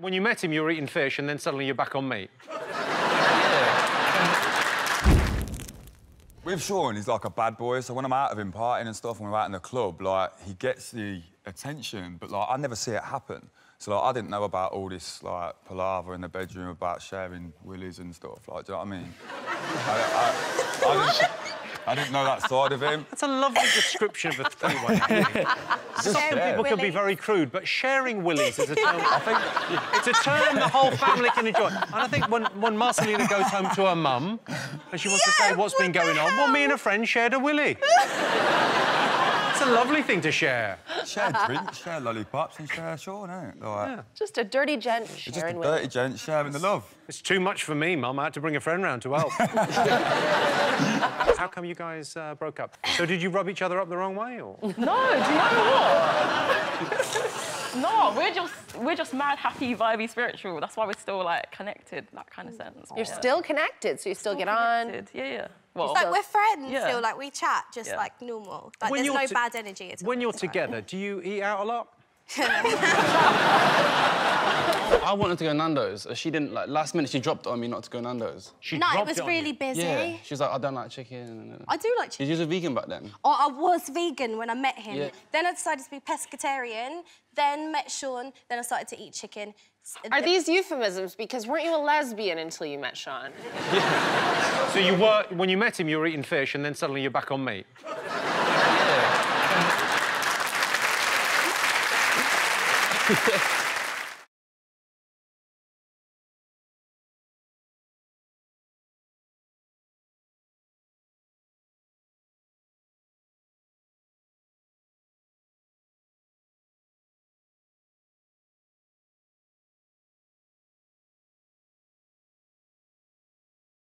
When you met him, you were eating fish, and then suddenly you're back on meat. With Sean, he's like a bad boy, so when I'm out of him partying and stuff, when we're out in the club, like, he gets the attention, but, like, I never see it happen. So, like, I didn't know about all this, like, palaver in the bedroom about sharing willies and stuff, like, do you know what I mean? I didn't know that side of him. That's a lovely description of a three-way. Some people can be very crude, but sharing willies is a term... I think it's a term the whole family can enjoy. And I think when Marcellina goes home to her mum and she wants to say what's been going on, well, me and a friend shared a willy. It's a lovely thing to share. Share drinks, share lollipops and share Sean, ain't it? Like, yeah. Just a dirty gent sharing willies. Just a dirty gent sharing the love. It's too much for me, Mum. I had to bring a friend round to help. How come you guys broke up? So did you rub each other up the wrong way, or...? No, do you know what? No, we're just mad, happy, vibey, spiritual. That's why we're still, like, connected, that kind of sense. You're still connected, so you still get on. Yeah, yeah. Well, it's like we're friends still, like, we chat just, like, normal. Like, there's no bad energy at all. When you're together, do you eat out a lot? I wanted to go Nando's. She didn't, like, last minute she dropped on me not to go Nando's. No, it was really busy. Yeah. She was like, I don't like chicken. I do like chicken. She was a vegan back then. Oh, I was vegan when I met him. Yeah. Then I decided to be pescatarian, then met Sean, then I started to eat chicken. Are these euphemisms? Because weren't you a lesbian until you met Sean? Yeah. So you were, when you met him, you were eating fish and then suddenly you're back on meat.